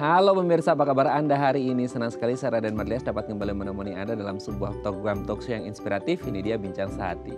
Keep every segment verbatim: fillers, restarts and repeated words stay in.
Halo pemirsa, apa kabar Anda hari ini? Senang sekali Sarah dan Marlias dapat kembali menemani Anda dalam sebuah program talkshow yang inspiratif. Ini dia Bincang Sehati.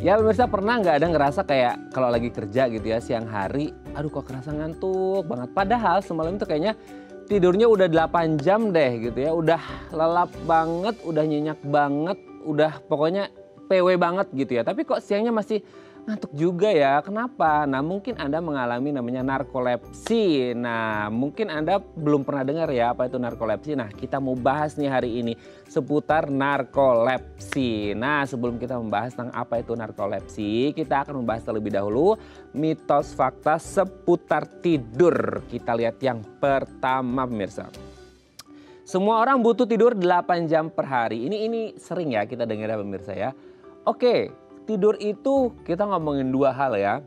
Ya pemirsa, pernah nggak Anda ngerasa kayak kalau lagi kerja gitu ya siang hari, aduh kok kerasa ngantuk banget. Padahal semalam itu kayaknya tidurnya udah delapan jam deh gitu ya. Udah lelap banget, udah nyenyak banget, udah pokoknya P W banget gitu ya. Tapi kok siangnya masih ngantuk juga ya, kenapa? Nah mungkin Anda mengalami namanya narkolepsi. Nah mungkin Anda belum pernah dengar ya apa itu narkolepsi. Nah kita mau bahas nih hari ini seputar narkolepsi. Nah sebelum kita membahas tentang apa itu narkolepsi, kita akan membahas terlebih dahulu mitos fakta seputar tidur. Kita lihat yang pertama pemirsa. Semua orang butuh tidur delapan jam per hari. Ini ini sering ya kita dengar ya pemirsa ya. Oke. Tidur itu kita ngomongin dua hal ya.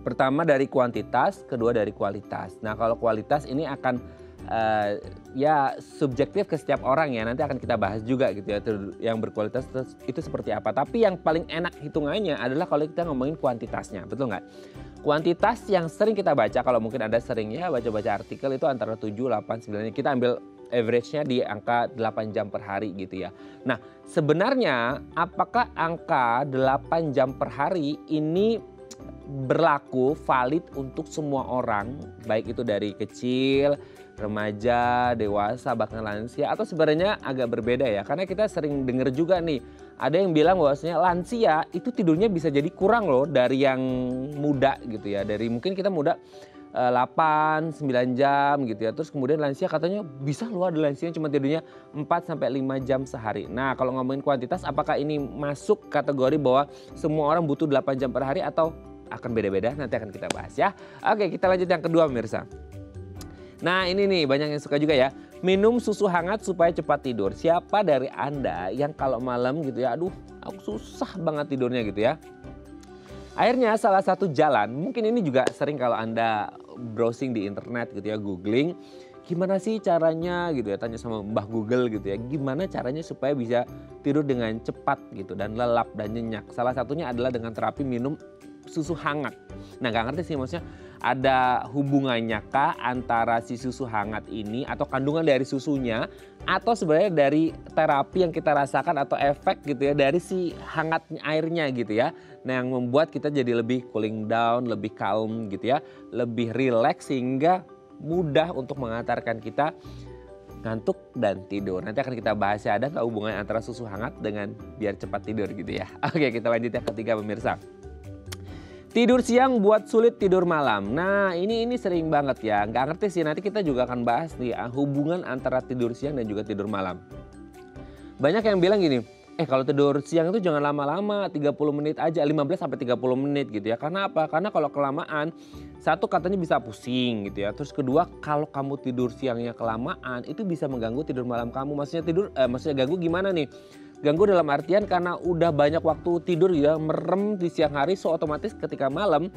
Pertama dari kuantitas, kedua dari kualitas. Nah kalau kualitas ini akan uh, ya subjektif ke setiap orang ya. Nanti akan kita bahas juga gitu ya, yang berkualitas itu seperti apa. Tapi yang paling enak hitungannya adalah kalau kita ngomongin kuantitasnya, betul nggak? Kuantitas yang sering kita baca, kalau mungkin Anda sering ya baca-baca artikel itu antara tujuh, delapan, sembilan. Kita ambil average-nya di angka delapan jam per hari gitu ya. Nah sebenarnya apakah angka delapan jam per hari ini berlaku valid untuk semua orang, baik itu dari kecil, remaja, dewasa, bahkan lansia, atau sebenarnya agak berbeda ya? Karena kita sering dengar juga nih, ada yang bilang bahwasanya lansia itu tidurnya bisa jadi kurang loh dari yang muda gitu ya. Dari mungkin kita muda delapan, sembilan jam gitu ya. Terus kemudian lansia katanya bisa loh ada lansia cuma tidurnya empat sampai lima jam sehari. Nah kalau ngomongin kuantitas, apakah ini masuk kategori bahwa semua orang butuh delapan jam per hari atau akan beda-beda? Nanti akan kita bahas ya. Oke, kita lanjut yang kedua pemirsa. Nah ini nih banyak yang suka juga ya. Minum susu hangat supaya cepat tidur. Siapa dari Anda yang kalau malam gitu ya, aduh aku susah banget tidurnya gitu ya. Akhirnya salah satu jalan, mungkin ini juga sering kalau Anda browsing di internet gitu ya, googling, gimana sih caranya gitu ya, tanya sama Mbah Google gitu ya, gimana caranya supaya bisa tidur dengan cepat gitu dan lelap dan nyenyak. Salah satunya adalah dengan terapi minum susu hangat. Nah gak ngerti sih maksudnya ada hubungannya kah antara si susu hangat ini atau kandungan dari susunya, atau sebenarnya dari terapi yang kita rasakan atau efek gitu ya dari si hangat airnya gitu ya. Nah yang membuat kita jadi lebih cooling down, lebih calm gitu ya, lebih relax sehingga mudah untuk mengantarkan kita ngantuk dan tidur. Nanti akan kita bahas ya, ada gak hubungan antara susu hangat dengan biar cepat tidur gitu ya. Oke kita lanjut yang ketiga pemirsa. Tidur siang buat sulit tidur malam. Nah ini ini sering banget ya. Nggak ngerti sih, nanti kita juga akan bahas nih hubungan antara tidur siang dan juga tidur malam. Banyak yang bilang gini, eh kalau tidur siang itu jangan lama-lama, tiga puluh menit aja, lima belas sampai tiga puluh menit gitu ya. Karena apa? Karena kalau kelamaan, satu katanya bisa pusing gitu ya. Terus kedua, kalau kamu tidur siangnya kelamaan itu bisa mengganggu tidur malam kamu. Maksudnya tidur, eh, maksudnya ganggu gimana nih? Ganggu dalam artian karena udah banyak waktu tidur ya, merem di siang hari, so otomatis ketika malam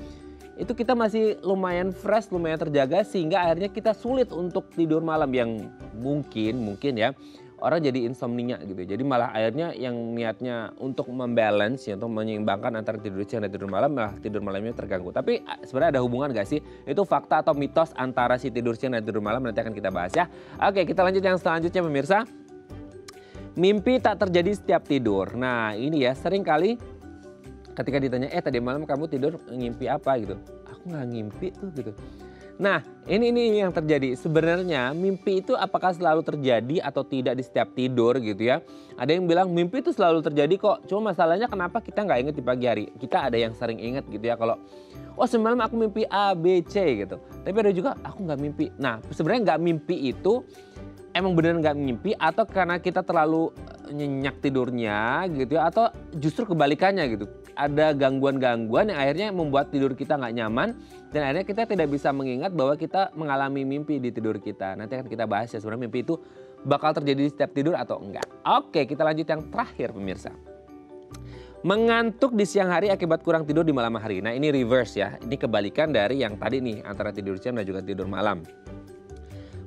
itu kita masih lumayan fresh, lumayan terjaga, sehingga akhirnya kita sulit untuk tidur malam yang mungkin, mungkin ya orang jadi insomnia gitu. Jadi malah akhirnya yang niatnya untuk membalance, ya, untuk menyeimbangkan antara tidur siang dan tidur malam, malah tidur malamnya terganggu. Tapi sebenarnya ada hubungan gak sih? Itu fakta atau mitos antara si tidur siang dan tidur malam, nanti akan kita bahas ya. Oke kita lanjut yang selanjutnya pemirsa. Mimpi tak terjadi setiap tidur. Nah ini ya sering kali ketika ditanya, eh tadi malam kamu tidur ngimpi apa gitu. Aku nggak ngimpi tuh gitu. Nah ini ini yang terjadi. Sebenarnya mimpi itu apakah selalu terjadi atau tidak di setiap tidur gitu ya. Ada yang bilang mimpi itu selalu terjadi kok. Cuma masalahnya kenapa kita nggak ingat di pagi hari. Kita ada yang sering ingat gitu ya kalau, oh semalam aku mimpi A, B, C gitu. Tapi ada juga aku nggak mimpi. Nah sebenarnya nggak mimpi itu emang beneran nggak mimpi atau karena kita terlalu nyenyak tidurnya gitu ya, atau justru kebalikannya gitu. Ada gangguan-gangguan yang akhirnya membuat tidur kita nggak nyaman dan akhirnya kita tidak bisa mengingat bahwa kita mengalami mimpi di tidur kita. Nanti akan kita bahas ya sebenarnya mimpi itu bakal terjadi di setiap tidur atau enggak. Oke kita lanjut yang terakhir pemirsa. Mengantuk di siang hari akibat kurang tidur di malam hari. Nah ini reverse ya, ini kebalikan dari yang tadi nih antara tidur siang dan juga tidur malam.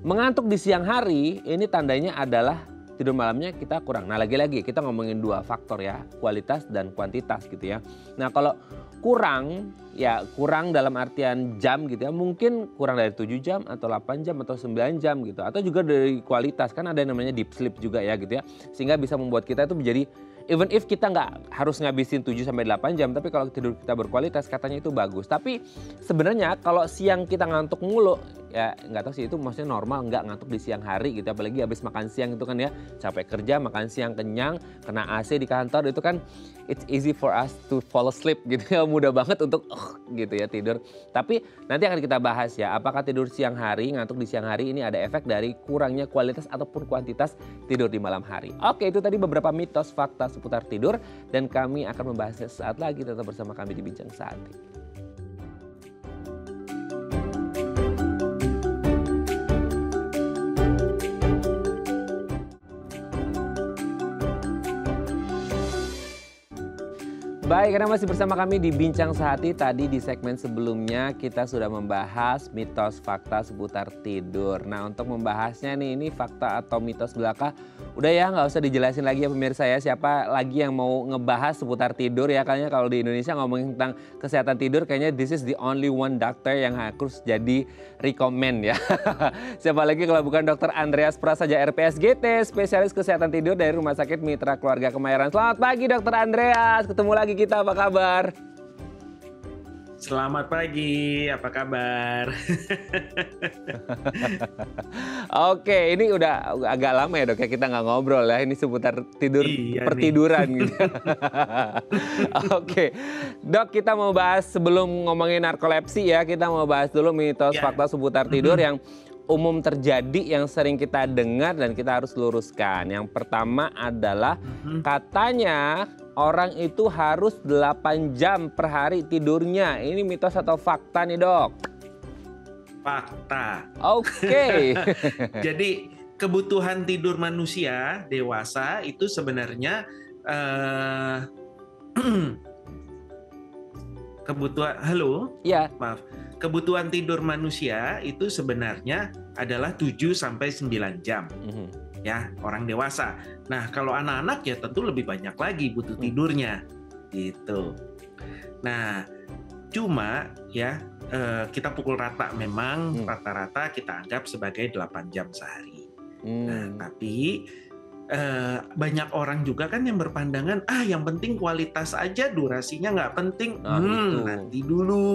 Mengantuk di siang hari ini tandanya adalah tidur malamnya kita kurang. Nah, lagi-lagi kita ngomongin dua faktor ya, kualitas dan kuantitas gitu ya. Nah, kalau kurang ya kurang dalam artian jam gitu ya, mungkin kurang dari tujuh jam atau delapan jam atau sembilan jam gitu. Atau juga dari kualitas, kan ada yang namanya deep sleep juga ya gitu ya. Sehingga bisa membuat kita itu menjadi, even if kita nggak harus ngabisin tujuh sampai delapan jam, tapi kalau tidur kita berkualitas katanya itu bagus. Tapi sebenarnya kalau siang kita ngantuk mulu, ya nggak tahu sih, itu maksudnya normal nggak ngantuk di siang hari gitu, apalagi habis makan siang itu kan ya, capek kerja, makan siang kenyang, kena A C di kantor, itu kan it's easy for us to fall asleep gitu ya, mudah banget untuk uh, gitu ya tidur. Tapi nanti akan kita bahas ya, apakah tidur siang hari, ngantuk di siang hari ini ada efek dari kurangnya kualitas ataupun kuantitas tidur di malam hari. Oke, itu tadi beberapa mitos fakta seputar tidur dan kami akan membahasnya sesaat lagi, tetap bersama kami di Bincang Sehati. Baik, karena masih bersama kami di Bincang Sehati. Tadi di segmen sebelumnya kita sudah membahas mitos fakta seputar tidur. Nah, untuk membahasnya nih, ini fakta atau mitos belaka udah ya, nggak usah dijelasin lagi ya pemirsa ya. Siapa lagi yang mau ngebahas seputar tidur ya, kayaknya kalau di Indonesia ngomongin tentang kesehatan tidur kayaknya this is the only one doctor yang harus jadi recommend ya. Siapa lagi kalau bukan Dokter Andreas Prasaja, R P S G T, spesialis kesehatan tidur dari Rumah Sakit Mitra Keluarga Kemayoran. Selamat pagi Dokter Andreas, ketemu lagi kita, apa kabar? Selamat pagi, apa kabar? Oke, ini udah agak lama ya dok ya kita nggak ngobrol ya, ini seputar tidur, iya pertiduran nih. Gitu. Oke, dok, kita mau bahas sebelum ngomongin narkolepsi ya, kita mau bahas dulu mitos ya. Fakta seputar tidur yang umum terjadi, yang sering kita dengar dan kita harus luruskan. Yang pertama adalah katanya orang itu harus delapan jam per hari tidurnya. Ini mitos atau fakta nih dok? Fakta. Oke. Okay. Jadi kebutuhan tidur manusia dewasa itu sebenarnya uh, kebutuhan. Halo. Iya. Maaf. Kebutuhan tidur manusia itu sebenarnya adalah tujuh sampai sembilan jam. Mm-hmm. Ya, orang dewasa. Nah, kalau anak-anak ya tentu lebih banyak lagi butuh tidurnya, gitu. Nah, cuma ya eh, kita pukul rata, memang rata-rata hmm. kita anggap sebagai delapan jam sehari. Hmm. Nah, tapi eh, banyak orang juga kan yang berpandangan, ah yang penting kualitas aja, durasinya nggak penting. Oh, hmm, itu. Nanti dulu,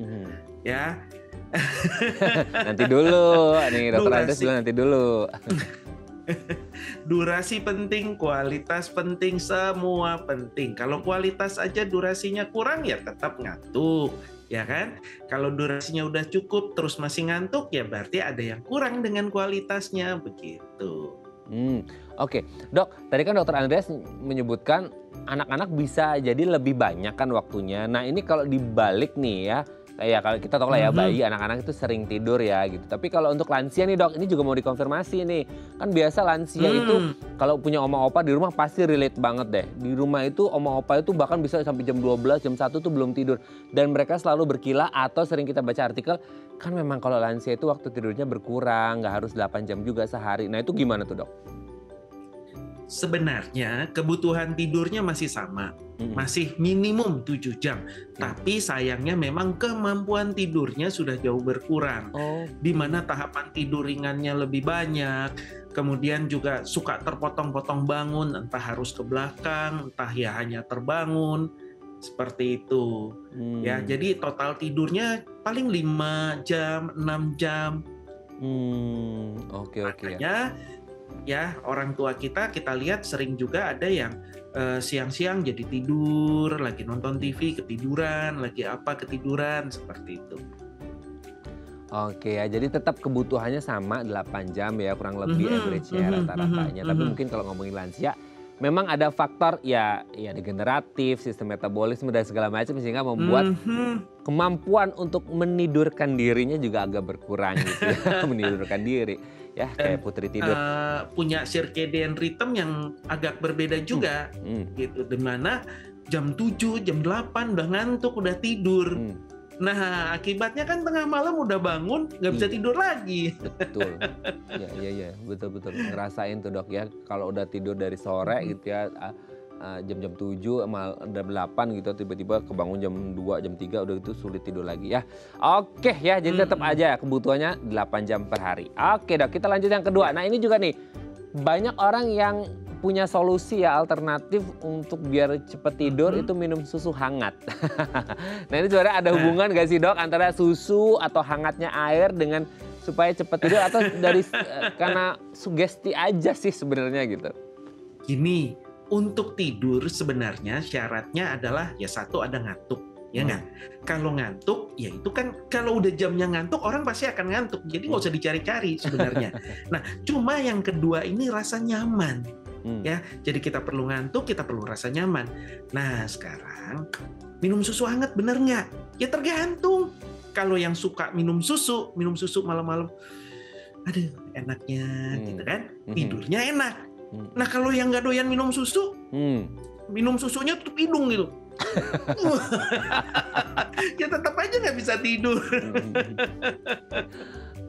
hmm. ya. Nanti dulu, nih dokter Andreas bilang nanti dulu. Durasi penting, kualitas penting, semua penting. Kalau kualitas aja durasinya kurang ya tetap ngantuk, ya kan? Kalau durasinya udah cukup terus masih ngantuk ya berarti ada yang kurang dengan kualitasnya, begitu. Hmm, oke, okay. Dok, tadi kan Dokter Andreas menyebutkan anak-anak bisa jadi lebih banyak kan waktunya. Nah ini kalau dibalik nih ya, ya kalau kita tahu lah ya bayi, anak-anak itu sering tidur ya gitu. Tapi kalau untuk lansia nih dok, ini juga mau dikonfirmasi nih. Kan biasa lansia hmm. itu kalau punya oma opa di rumah pasti relate banget deh. Di rumah itu oma opa itu bahkan bisa sampai jam dua belas, jam satu tuh belum tidur. Dan mereka selalu berkilah, atau sering kita baca artikel, kan memang kalau lansia itu waktu tidurnya berkurang, nggak harus delapan jam juga sehari. Nah itu gimana tuh dok? Sebenarnya kebutuhan tidurnya masih sama, mm-hmm. masih minimum tujuh jam. Mm-hmm. Tapi sayangnya memang kemampuan tidurnya sudah jauh berkurang. Oh. Di mana tahapan tidur ringannya lebih banyak, kemudian juga suka terpotong-potong bangun, entah harus ke belakang, entah ya hanya terbangun, seperti itu. Mm. Ya, jadi total tidurnya paling lima jam, enam jam. Mm. Oke, oke. Makanya ya orang tua kita kita lihat sering juga ada yang uh, siang-siang jadi tidur, lagi nonton T V ketiduran, lagi apa ketiduran, seperti itu. Oke ya, jadi tetap kebutuhannya sama delapan jam ya kurang lebih mm-hmm, average ya mm-hmm, rata-ratanya. Mm-hmm. Tapi mungkin kalau ngomongin lansia memang ada faktor ya ya degeneratif, sistem metabolisme dan segala macam sehingga membuat mm-hmm. kemampuan untuk menidurkan dirinya juga agak berkurang gitu ya, menidurkan diri. Ya, kayak putri tidur. Uh, punya circadian rhythm yang agak berbeda juga, hmm. Hmm. gitu. Dimana jam tujuh, jam delapan udah ngantuk, udah tidur, hmm. Nah, akibatnya kan tengah malam udah bangun, nggak bisa iya. tidur lagi. Betul. Iya, iya, iya. Betul-betul. Ngerasain tuh dok ya, kalau udah tidur dari sore gitu ya, jam-jam tujuh, jam delapan gitu, tiba-tiba kebangun jam dua, jam tiga, udah itu sulit tidur lagi ya. Oke ya, jadi tetap hmm. aja kebutuhannya delapan jam per hari. Oke dok, kita lanjut yang kedua. Nah ini juga nih, banyak orang yang punya solusi ya alternatif untuk biar cepet tidur mm-hmm. itu minum susu hangat. Nah ini sebenarnya ada hubungan gak sih dok antara susu atau hangatnya air dengan supaya cepet tidur atau dari karena sugesti aja sih sebenarnya gitu? Gini, untuk tidur sebenarnya syaratnya adalah ya satu ada ngantuk. Ya nggak? Hmm. Kalau ngantuk, ya itu kan kalau udah jamnya ngantuk, orang pasti akan ngantuk. Jadi nggak usah dicari-cari sebenarnya. Nah, cuma yang kedua ini rasa nyaman. Hmm. Ya, jadi kita perlu ngantuk, kita perlu rasa nyaman. Nah, sekarang minum susu hangat bener nggak? Ya tergantung. Kalau yang suka minum susu, minum susu malam-malam, aduh enaknya hmm. gitu kan, tidurnya enak. Hmm. Nah, kalau yang nggak doyan minum susu, hmm. minum susunya tutup hidung gitu. Ya tetap aja nggak bisa tidur.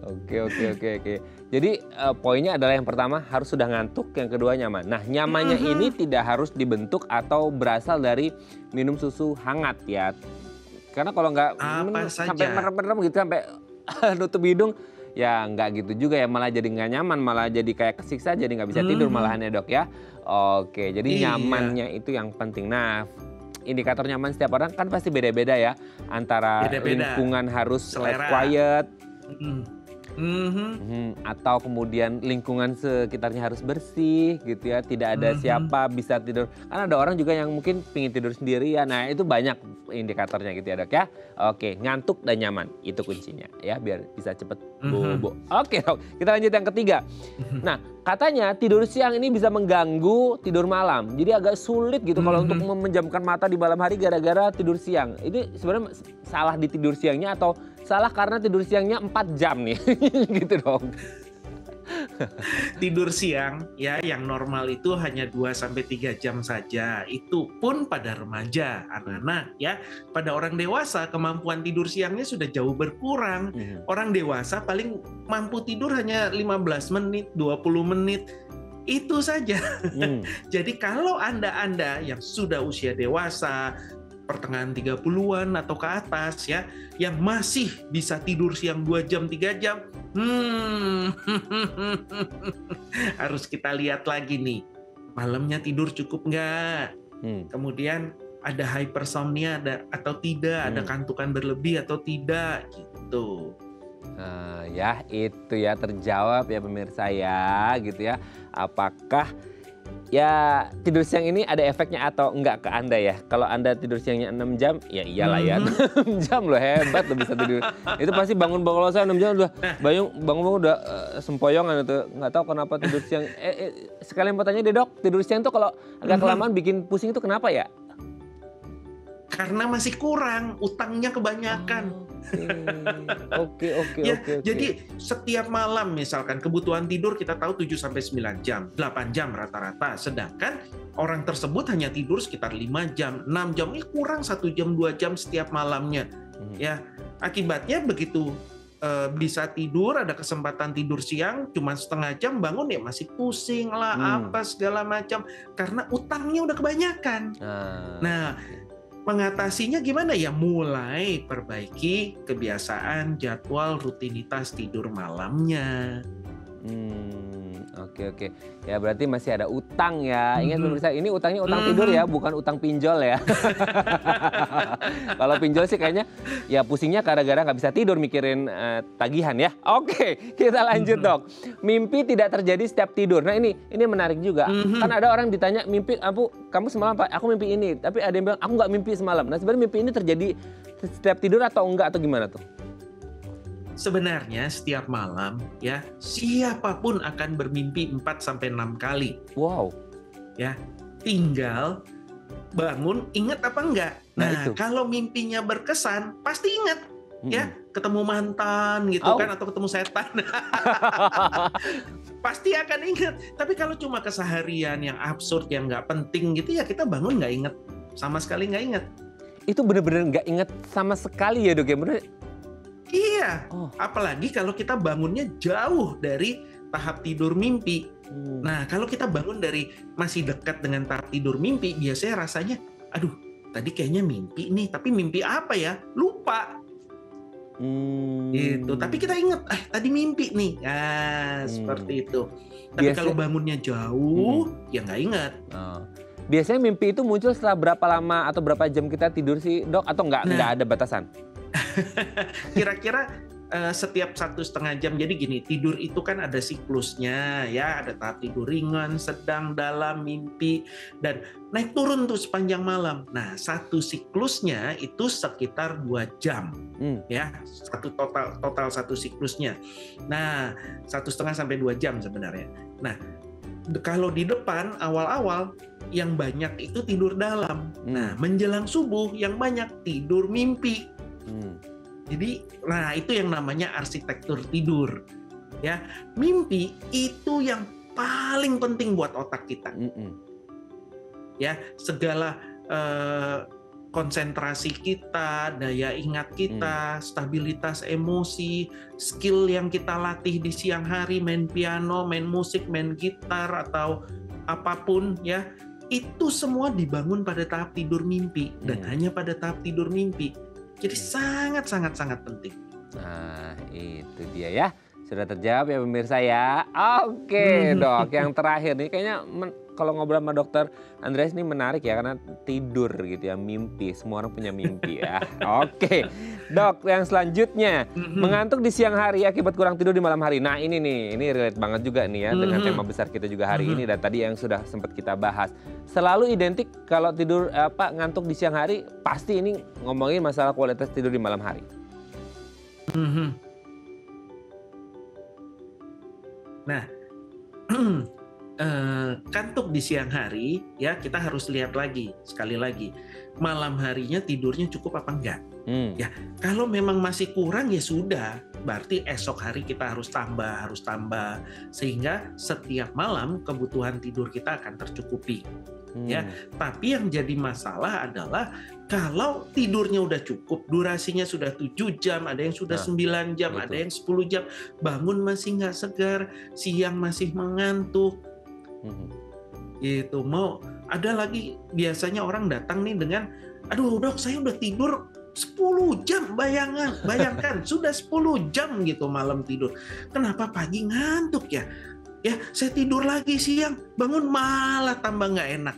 Oke oke oke oke. Jadi uh, poinnya adalah yang pertama harus sudah ngantuk, yang kedua nyaman. Nah nyamannya mm-hmm. ini tidak harus dibentuk atau berasal dari minum susu hangat ya. Karena kalau nggak sampai merem-merem gitu sampai nutup hidung, ya nggak gitu juga ya, malah jadi nggak nyaman, malah jadi kayak kesiksa, jadi nggak bisa tidur mm-hmm. malahan ya dok ya. Oke, jadi iya. nyamannya itu yang penting. Nah. Indikator nyaman setiap orang kan pasti beda-beda ya, antara beda-beda. Lingkungan harus selera. Quiet mm. mm-hmm. atau kemudian lingkungan sekitarnya harus bersih gitu ya, tidak ada mm-hmm. siapa bisa tidur. Kan ada orang juga yang mungkin pingin tidur sendirian. Nah itu banyak indikatornya gitu ya dok ya. Oke, ngantuk dan nyaman itu kuncinya ya biar bisa cepet mm-hmm. bobo. Oke dok, kita lanjut yang ketiga. Mm-hmm. Nah katanya tidur siang ini bisa mengganggu tidur malam. Jadi agak sulit gitu mm-hmm. kalau untuk memejamkan mata di malam hari gara-gara tidur siang. Ini sebenarnya salah di tidur siangnya atau salah karena tidur siangnya empat jam nih? Gitu dong. Tidur siang ya yang normal itu hanya dua sampai tiga jam saja. Itu pun pada remaja, anak-anak ya. Pada orang dewasa kemampuan tidur siangnya sudah jauh berkurang. Mm-hmm. Orang dewasa paling mampu tidur hanya lima belas menit, dua puluh menit. Itu saja. Mm. Jadi kalau Anda-anda yang sudah usia dewasa, pertengahan tiga puluhan atau ke atas ya, yang masih bisa tidur siang dua jam, tiga jam, hmm, harus kita lihat lagi nih, malamnya tidur cukup nggak? Hmm. Kemudian ada hypersomnia ada, atau tidak, hmm. ada kantukan berlebih atau tidak, gitu. Nah, ya itu ya terjawab ya pemirsa ya, gitu ya. Apakah ya tidur siang ini ada efeknya atau enggak ke Anda ya? Kalau Anda tidur siangnya enam jam, ya iyalah ya. Mm-hmm. enam jam loh, hebat loh bisa tidur. Itu pasti bangun-bangun saya enam jam udah bangun-bangun udah uh, sempoyongan itu. Nggak tahu kenapa tidur siang. Eh, eh, sekalian mau tanya deh dok, tidur siang tuh kalau agak mm-hmm. kelamaan bikin pusing itu kenapa ya? Karena masih kurang, utangnya kebanyakan. Oh. Oke, oke, oke. Jadi setiap malam misalkan kebutuhan tidur kita tahu tujuh sampai sembilan jam, delapan jam rata-rata. Sedangkan orang tersebut hanya tidur sekitar lima jam, enam jam, ini kurang satu jam, dua jam setiap malamnya. Hmm. Ya, akibatnya begitu e, bisa tidur, ada kesempatan tidur siang cuma setengah jam bangun ya masih pusing lah hmm. apa segala macam karena utangnya udah kebanyakan. Ah. Nah, mengatasinya gimana ya? Mulai perbaiki kebiasaan jadwal rutinitas tidur malamnya. Hmm, oke oke. Ya berarti masih ada utang ya. Mm-hmm. Ingat pemirsa, ini utangnya utang mm-hmm. tidur ya, bukan utang pinjol ya. Kalau pinjol sih kayaknya ya pusingnya gara-gara nggak bisa tidur mikirin uh, tagihan ya. Oke, kita lanjut mm-hmm. dok. Mimpi tidak terjadi setiap tidur. Nah ini ini menarik juga. Mm-hmm. Kan ada orang ditanya mimpi, aku kamu semalam Pak, aku mimpi ini. Tapi ada yang bilang aku nggak mimpi semalam. Nah sebenarnya mimpi ini terjadi setiap tidur atau enggak atau gimana tuh? Sebenarnya setiap malam ya siapapun akan bermimpi empat sampai enam kali. Wow. Ya, tinggal bangun ingat apa enggak. Nah, nah kalau mimpinya berkesan pasti ingat hmm. ya, ketemu mantan gitu oh. kan atau ketemu setan. Pasti akan ingat. Tapi kalau cuma keseharian yang absurd yang enggak penting gitu ya kita bangun enggak ingat. Sama sekali enggak ingat. itu benar-benar nggak ingat sama sekali ya dok ya? Bener? Iya, oh. Apalagi kalau kita bangunnya jauh dari tahap tidur mimpi. Hmm. Nah kalau kita bangun dari masih dekat dengan tahap tidur mimpi, biasanya rasanya, aduh tadi kayaknya mimpi nih, tapi mimpi apa ya? Lupa. Hmm. Gitu. Tapi kita ingat, eh tadi mimpi nih, ah hmm. seperti itu. Tapi biasanya, kalau bangunnya jauh, hmm. ya nggak ingat. Oh. Biasanya mimpi itu muncul setelah berapa lama atau berapa jam kita tidur sih dok? Atau nggak nah. nggak ada batasan? Kira-kira uh, setiap satu setengah jam. Jadi gini, tidur itu kan ada siklusnya ya, ada tahap tidur ringan, sedang, dalam, mimpi, dan naik turun tuh sepanjang malam. Nah satu siklusnya itu sekitar dua jam hmm. ya, satu total total satu siklusnya. Nah satu setengah sampai dua jam sebenarnya. Nah kalau di depan awal-awal yang banyak itu tidur dalam. hmm. Nah menjelang subuh yang banyak tidur mimpi. Hmm. Jadi, nah itu yang namanya arsitektur tidur, ya. Mimpi itu yang paling penting buat otak kita, Mm-mm. ya. Segala eh, konsentrasi kita, daya ingat kita, mm. stabilitas emosi, skill yang kita latih di siang hari, main piano, main musik, main gitar atau apapun, ya. Itu semua dibangun pada tahap tidur mimpi mm. dan hanya pada tahap tidur mimpi. Jadi sangat-sangat-sangat penting. Nah itu dia ya. Sudah terjawab ya pemirsa ya. Oke dok, yang terakhir nih kayaknya men- kalau ngobrol sama dokter Andreas ini menarik ya. Karena tidur gitu ya, mimpi. Semua orang punya mimpi ya. Oke dok, yang selanjutnya. Mengantuk di siang hari akibat kurang tidur di malam hari. Nah ini nih, ini relate banget juga nih ya dengan tema besar kita juga hari ini. Dan tadi yang sudah sempat kita bahas. Selalu identik kalau tidur apa ngantuk di siang hari, pasti ini ngomongin masalah kualitas tidur di malam hari. Mm-hmm. Nah, eh, kantuk di siang hari ya kita harus lihat lagi, sekali lagi malam harinya tidurnya cukup apa enggak. Mm. Ya kalau memang masih kurang ya sudah, berarti esok hari kita harus tambah, harus tambah sehingga setiap malam kebutuhan tidur kita akan tercukupi. Hmm. Ya, tapi yang jadi masalah adalah kalau tidurnya udah cukup, durasinya sudah tujuh jam, ada yang sudah nah, sembilan jam, betul. Ada yang sepuluh jam, bangun masih nggak segar, siang masih mengantuk. Hmm. Gitu. Mau ada lagi biasanya orang datang nih dengan, aduh dok saya udah tidur sepuluh jam, bayangan, bayangkan sudah sepuluh jam gitu malam tidur. Kenapa pagi ngantuk ya? Ya, saya tidur lagi siang, bangun malah tambah nggak enak.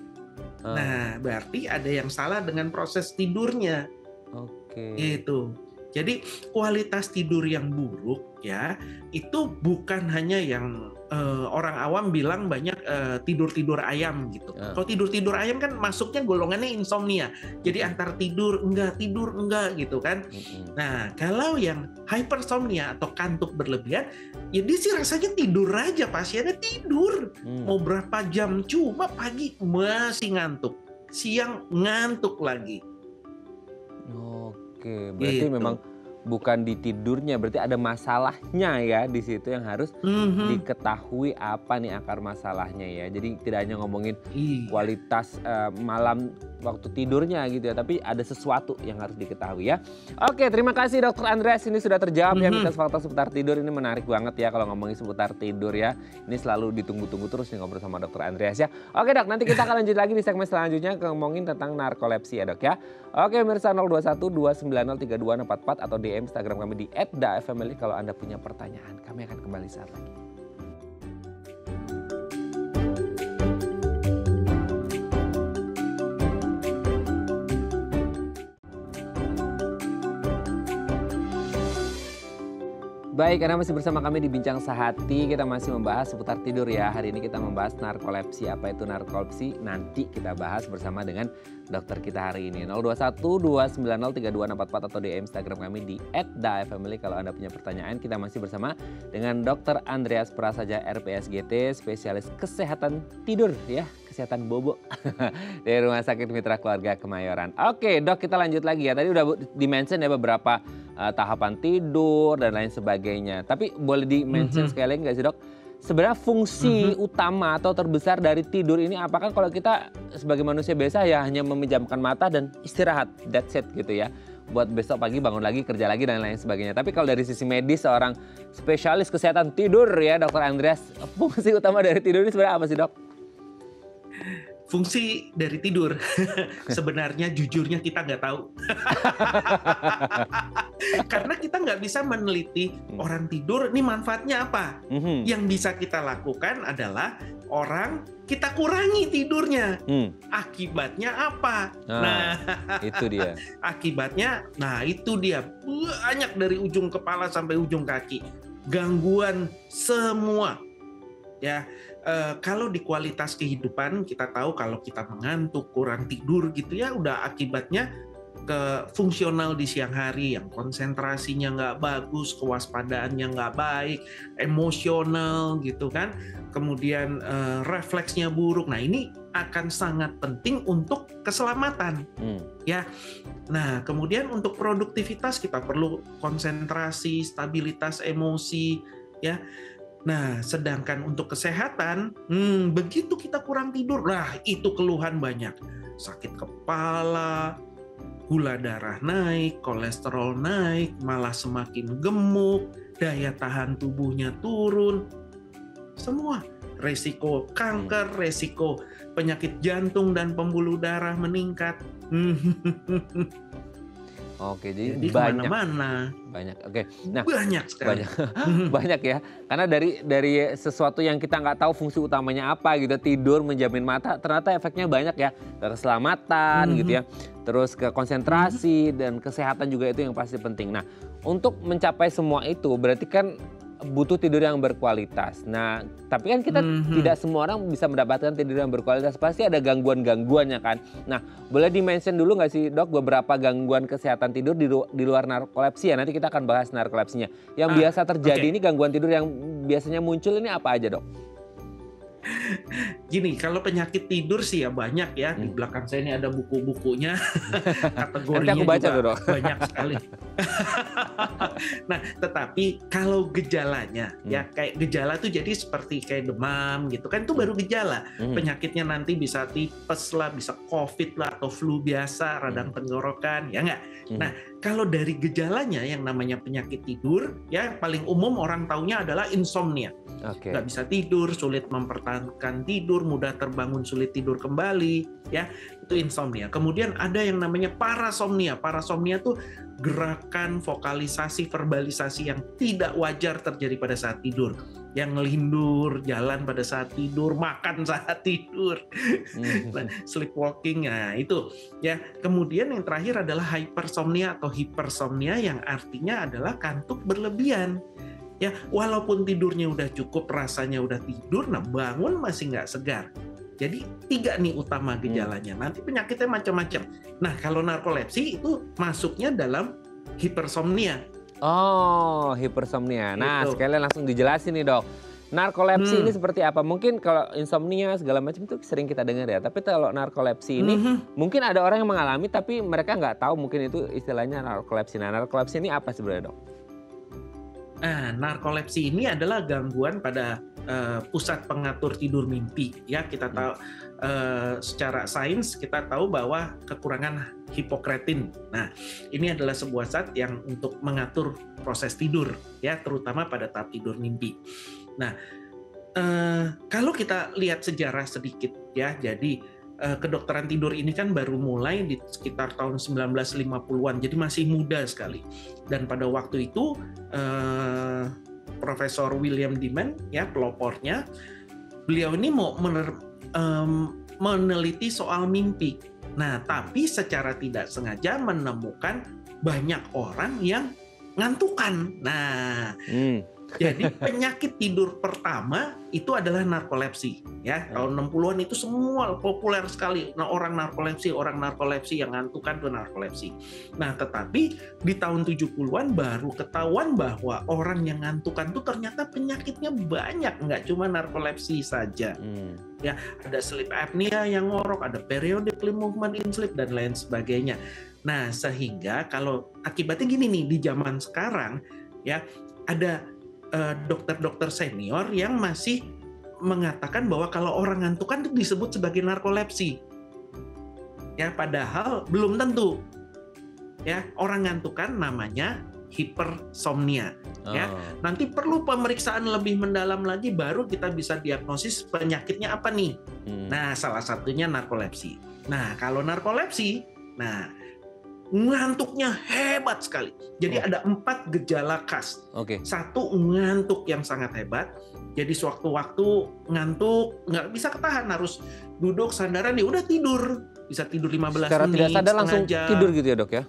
Ah. Nah, berarti ada yang salah dengan proses tidurnya. Oke. Okay. Itu. Jadi kualitas tidur yang buruk ya, itu bukan hanya yang eh, orang awam bilang banyak eh, tidur-tidur ayam gitu. Ah. Kalau tidur-tidur ayam kan masuknya golongannya insomnia. Jadi antar tidur enggak, tidur enggak gitu kan. Mm-hmm. Nah, kalau yang hypersomnia atau kantuk berlebihan, ya dia sih rasanya tidur aja, pasiennya tidur. Mm. Mau berapa jam, cuma pagi masih ngantuk. Siang ngantuk lagi. Oh. Oke, berarti gitu. Memang bukan di tidurnya, berarti ada masalahnya ya di situ yang harus mm-hmm. diketahui apa nih akar masalahnya ya. Jadi tidak hanya ngomongin iya. kualitas uh, malam waktu tidurnya gitu ya, tapi ada sesuatu yang harus diketahui ya. Oke, terima kasih dokter Andreas, ini sudah terjawab mm-hmm. ya mitos fakta seputar tidur. Ini menarik banget ya kalau ngomongin seputar tidur ya. Ini selalu ditunggu-tunggu terus nih ngobrol sama dokter Andreas ya. Oke dok, nanti kita akan lanjut lagi di segmen selanjutnya ngomongin tentang narkolepsi ya dok ya. Oke pemirsa, nol dua satu dua sembilan nol tiga dua enam empat empat atau D M Instagram kami di et daai family kalau Anda punya pertanyaan. Kami akan kembali saat lagi. Baik, Anda masih bersama kami di Bincang Sehati. Kita masih membahas seputar tidur ya. Hari ini kita membahas narkolepsi. Apa itu narkolepsi? Nanti kita bahas bersama dengan dokter kita hari ini. nol dua satu dua sembilan nol tiga dua enam empat empat atau D M Instagram kami di et daai family kalau Anda punya pertanyaan. Kita masih bersama dengan dokter Andreas Prasaja R P S G T, spesialis kesehatan tidur ya, kesehatan bobo dari Rumah Sakit Mitra Keluarga Kemayoran. Oke, dok kita lanjut lagi ya. Tadi udah di-mention ya beberapa uh, tahapan tidur dan lain sebagainya. Tapi boleh di-mention mm-hmm. sekali lagi nggak sih dok? sebenarnya fungsi mm-hmm. utama atau terbesar dari tidur ini, apakah kalau kita sebagai manusia biasa ya hanya memejamkan mata dan istirahat, that's it gitu ya. Buat besok pagi bangun lagi, kerja lagi, dan lain sebagainya. Tapi kalau dari sisi medis, seorang spesialis kesehatan tidur ya, Dokter Andreas, fungsi utama dari tidur ini sebenarnya apa sih, Dok? Fungsi dari tidur, sebenarnya jujurnya kita nggak tahu. Karena kita nggak bisa meneliti orang tidur, ini manfaatnya apa? Mm-hmm. Yang bisa kita lakukan adalah orang kita kurangi tidurnya, hmm. akibatnya apa? Nah, nah itu dia. Akibatnya, nah itu dia, banyak dari ujung kepala sampai ujung kaki, gangguan semua. Ya, e, kalau di kualitas kehidupan kita tahu kalau kita mengantuk, kurang tidur gitu ya, udah akibatnya ke fungsional di siang hari, yang konsentrasinya nggak bagus, kewaspadaannya nggak baik, emosional gitu kan, kemudian uh, refleksnya buruk. Nah ini akan sangat penting untuk keselamatan, hmm. ya. Nah kemudian untuk produktivitas kita perlu konsentrasi, stabilitas emosi, ya. Nah sedangkan untuk kesehatan, hmm, begitu kita kurang tidur, lah itu keluhan banyak, sakit kepala, gula darah naik, kolesterol naik, malah semakin gemuk, daya tahan tubuhnya turun. Semua resiko kanker, resiko penyakit jantung dan pembuluh darah meningkat. Oke, jadi, jadi banyak, mana banyak, oke, nah, banyak sekali, banyak, banyak ya, karena dari dari sesuatu yang kita nggak tahu fungsi utamanya apa gitu, tidur menjamin mata, ternyata efeknya banyak ya, ke keselamatan mm-hmm. gitu ya, terus ke konsentrasi mm-hmm. dan kesehatan juga itu yang pasti penting. Nah, untuk mencapai semua itu berarti kan butuh tidur yang berkualitas. Nah, tapi kan kita mm-hmm. tidak semua orang bisa mendapatkan tidur yang berkualitas, pasti ada gangguan-gangguannya kan. Nah, boleh di-mention dulu nggak sih, Dok, beberapa gangguan kesehatan tidur di, lu- di luar narkolepsi ya? Nanti kita akan bahas narkolepsinya. Yang ah, biasa terjadi okay. ini gangguan tidur yang biasanya muncul ini apa aja, Dok? Gini, kalau penyakit tidur sih ya banyak ya. Di belakang saya ini ada buku-bukunya, kategorinya aku baca juga tuh, banyak sekali. Nah, tetapi kalau gejalanya hmm. ya kayak gejala tuh jadi seperti kayak demam gitu kan, itu baru gejala. Hmm. Penyakitnya nanti bisa tipes lah, bisa COVID lah, atau flu biasa, radang tenggorokan, ya nggak? Hmm. Nah, kalau dari gejalanya yang namanya penyakit tidur ya paling umum orang taunya adalah insomnia. Okay. Nggak bisa tidur, sulit mempertahankan tidur, mudah terbangun, sulit tidur kembali, ya itu insomnia. Kemudian ada yang namanya parasomnia. Parasomnia tuh gerakan vokalisasi, verbalisasi yang tidak wajar terjadi pada saat tidur, yang lindur, jalan pada saat tidur, makan saat tidur, mm-hmm. sleepwalking, nah itu ya. Kemudian yang terakhir adalah hypersomnia atau hipersomnia yang artinya adalah kantuk berlebihan. Ya, walaupun tidurnya udah cukup, rasanya udah tidur, nah bangun masih nggak segar. Jadi tiga nih utama gejalanya. Nanti penyakitnya macam-macam. Nah kalau narkolepsi itu masuknya dalam hipersomnia. Oh, hipersomnia. Nah gitu. Sekalian langsung dijelasin nih, Dok. Narkolepsi hmm. ini seperti apa? Mungkin kalau insomnia segala macam itu sering kita dengar ya. Tapi kalau narkolepsi ini mm-hmm. mungkin ada orang yang mengalami tapi mereka nggak tahu mungkin itu istilahnya narkolepsi. Nah narkolepsi ini apa sebenarnya, Dok? Nah, narkolepsi ini adalah gangguan pada uh, pusat pengatur tidur mimpi. Ya, kita tahu uh, secara sains kita tahu bahwa kekurangan hipokretin. Nah, ini adalah sebuah zat yang untuk mengatur proses tidur, ya, terutama pada tahap tidur mimpi. Nah, uh, kalau kita lihat sejarah sedikit, ya, jadi kedokteran tidur ini kan baru mulai di sekitar tahun sembilan belas lima puluhan, jadi masih muda sekali. Dan pada waktu itu eh, Profesor William Demen, ya pelopornya, beliau ini mau mener, eh, meneliti soal mimpi. Nah, tapi secara tidak sengaja menemukan banyak orang yang ngantukan. Nah, hmm. jadi penyakit tidur pertama itu adalah narkolepsi, ya. Tahun enam puluhan itu semua populer sekali. Nah, orang narkolepsi, orang narkolepsi yang ngantukan itu narkolepsi. Nah, tetapi di tahun tujuh puluhan baru ketahuan bahwa orang yang ngantukan itu ternyata penyakitnya banyak, nggak cuma narkolepsi saja. Hmm. Ya, ada sleep apnea yang ngorok, ada periodic limb movement in sleep dan lain sebagainya. Nah, sehingga kalau akibatnya gini nih di zaman sekarang, ya ada uh, dokter-dokter senior yang masih mengatakan bahwa kalau orang ngantukan itu disebut sebagai narkolepsi. Ya, padahal belum tentu. Ya, orang ngantukan namanya hipersomnia. Oh. Ya, nanti perlu pemeriksaan lebih mendalam lagi baru kita bisa diagnosis penyakitnya apa nih. Hmm. Nah, salah satunya narkolepsi. Nah, kalau narkolepsi, nah ngantuknya hebat sekali. Jadi oh. ada empat gejala khas. Okay. Satu, ngantuk yang sangat hebat. Jadi sewaktu-waktu ngantuk, nggak bisa ketahan, harus duduk sandaran ya udah tidur. Bisa tidur lima belas Secara menit, tidak sadar langsung jam. Tidur gitu ya dok ya?